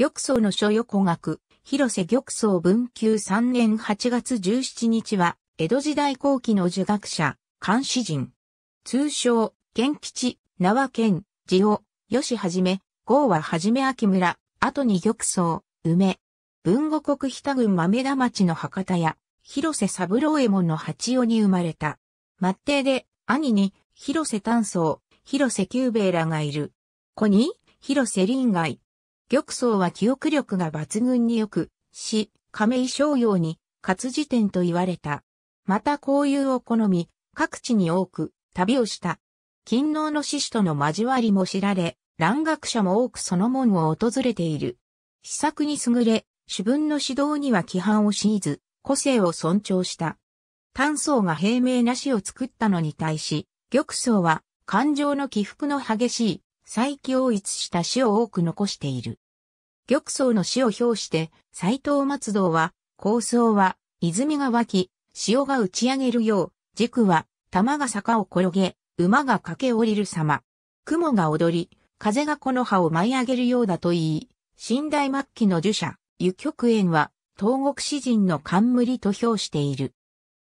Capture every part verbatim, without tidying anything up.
玉藻の書横学、広瀬玉藻文久さんねんはちがつじゅうしちにちは、江戸時代後期の儒学者、漢詩人。通称、賢吉、名は賢、字を、吉はじめ、号ははじめ秋村、後に玉藻、梅。豊後国日田郡豆田町の博多屋、広瀬三郎右衛門の八男に生まれた。末弟で、兄に、広瀬短草、広瀬久兵衛らがいる。子に、広瀬臨外。玉藻は記憶力が抜群に良く、詩、亀井逍遙に、活字典と言われた。また交友を好み、各地に多く、旅をした。勤王の志士との交わりも知られ、蘭学者も多くその門を訪れている。詩作に優れ、主文の指導には規範を敷いず、個性を尊重した。短草が平明な詩を作ったのに対し、玉藻は、感情の起伏の激しい、再起を逸した詩を多く残している。玉藻の詩を評して、斎藤松堂は、構想は、泉が湧き、潮が打ち上げるよう、軸は、玉が坂を転げ、馬が駆け下りる様。雲が踊り、風が木の葉を舞い上げるようだと言い、清代末期の儒者、兪曲園は、東国詩人の冠と評している。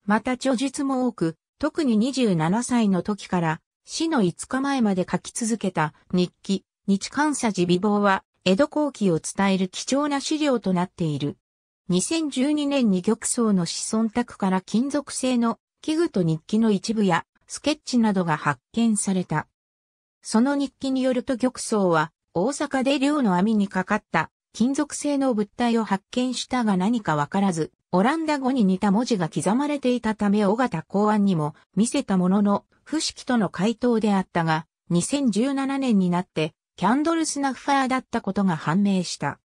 また著述も多く、特ににじゅうななさいの時から、死のいつかまえまで書き続けた日記、日刊社寺備忘は、江戸後期を伝える貴重な資料となっている。にせんじゅうにねんに玉藻の子孫宅から金属製の器具と日記の一部やスケッチなどが発見された。その日記によると玉藻は大阪で漁の網にかかった金属製の物体を発見したが何かわからず、オランダ語に似た文字が刻まれていたため尾形公安にも見せたものの不識との回答であったが、にせんじゅうななねんになってキャンドルスナッファーだったことが判明した。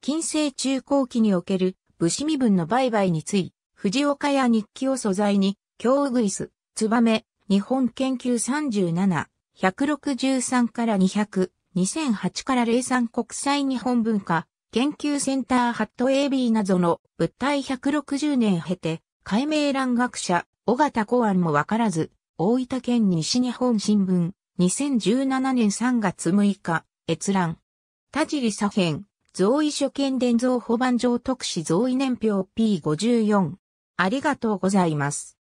近世中後期における武士身分の売買につい、藤岡や日記を素材に、京うぐいす、つばめ、日本研究さんじゅうなな、ひゃくろくじゅうさんからにひゃく、にせんはちからゼロさん国際日本文化、研究センターハット エービー などの物体ひゃくろくじゅうねん経て、解明蘭学者、尾形公安もわからず、大分県西日本新聞、にせんじゅうななねんさんがつむいか、閲覧。田尻左編。蔵医所見伝蔵保番上特使蔵医年表 ピーごじゅうよん。ありがとうございます。